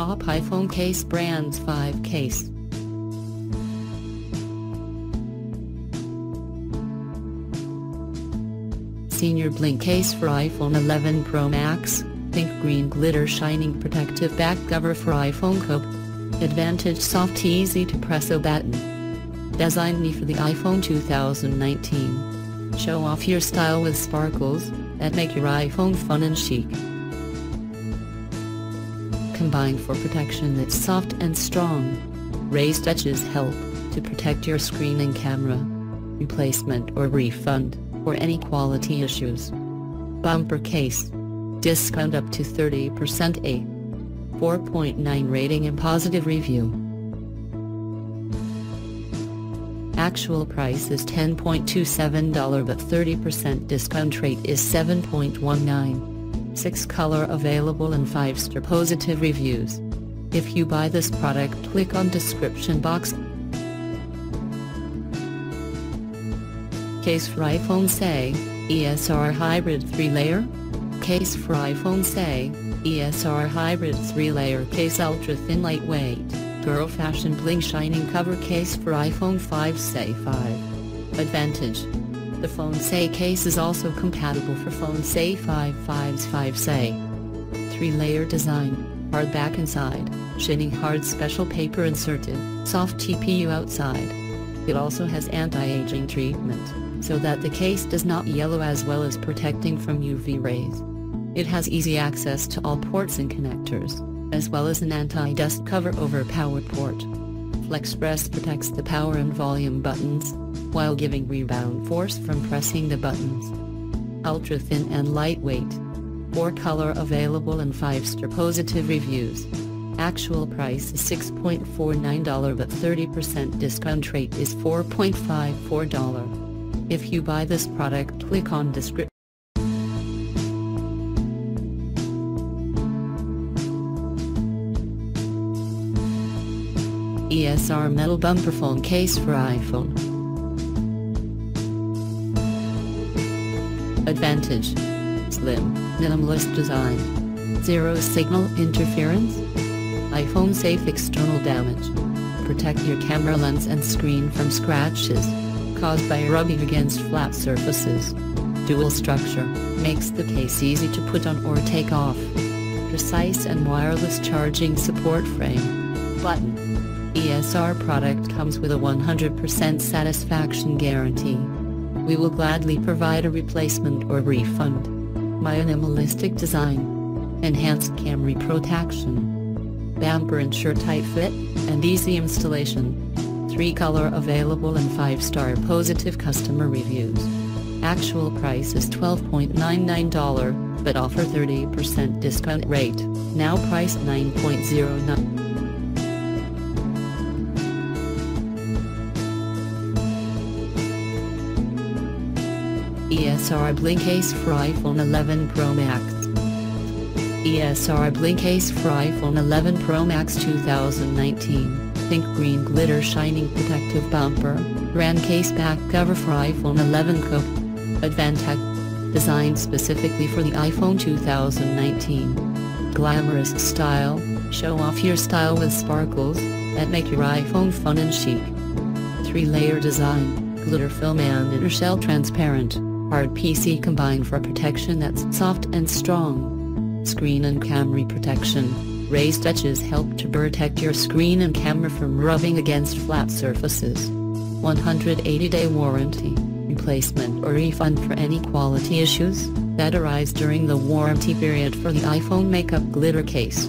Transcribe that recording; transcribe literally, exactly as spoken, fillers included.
Top iPhone Case Brands five Case. Senior Blink Case for iPhone eleven Pro Max, Pink Green Glitter Shining Protective Back Cover for iPhone Coupe. Advantage Soft Easy to Press O Button. Designed for the iPhone two thousand nineteen. Show off your style with sparkles that make your iPhone fun and chic. Combined for protection that's soft and strong. Raised edges help to protect your screen and camera. Replacement or refund for any quality issues. Bumper case. Discount up to thirty percent. A four point nine rating and positive review. Actual price is ten dollars and twenty-seven cents, but thirty percent discount rate is seven dollars and nineteen cents. six color available and five star positive reviews. If you buy this product, click on description box. Case for iPhone S E, E S R Hybrid three layer. Case for iPhone S E, E S R Hybrid three layer Case. Ultra Thin Lightweight, Girl Fashion Bling Shining Cover Case for iPhone five S E five. Advantage. The Phone S E case is also compatible for Phone S E five, five S E, five S E. three layer design, hard back inside, shining hard special paper inserted, soft T P U outside. It also has anti-aging treatment, so that the case does not yellow, as well as protecting from U V rays. It has easy access to all ports and connectors, as well as an anti-dust cover over power port. FlexPress protects the power and volume buttons, while giving rebound force from pressing the buttons. Ultra thin and lightweight. four color available and five star positive reviews. Actual price is six dollars and forty-nine cents, but thirty percent discount rate is four dollars and fifty-four cents. If you buy this product, click on description. E S R Metal Bumper Phone Case for iPhone. Advantage. Slim, minimalist design. Zero signal interference. iPhone safe external damage. Protect your camera lens and screen from scratches caused by rubbing against flat surfaces. Dual structure makes the case easy to put on or take off. Precise and wireless charging support. Frame button. E S R product comes with a one hundred percent satisfaction guarantee. We will gladly provide a replacement or refund. Minimalistic design. Enhanced camera protection. Bumper ensure tight fit and easy installation. three color available and five star positive customer reviews. Actual price is twelve dollars and ninety-nine cents, but offer thirty percent discount rate, now price nine dollars and nine cents. E S R Blink Case for iPhone eleven Pro Max. E S R Blink Case for iPhone eleven Pro Max two thousand nineteen, Pink Green Glitter Shining Protective Bumper, Grand Case Back Cover for iPhone eleven Coupe. Advantage. Designed specifically for the iPhone two thousand nineteen. Glamorous style, show off your style with sparkles that make your iPhone fun and chic. three layer design, glitter film and inner shell transparent. Hard P C combined for protection that's soft and strong. Screen and camera protection. Raised edges help to protect your screen and camera from rubbing against flat surfaces. one hundred eighty day warranty. Replacement or refund for any quality issues that arise during the warranty period for the iPhone Makeup Glitter Case.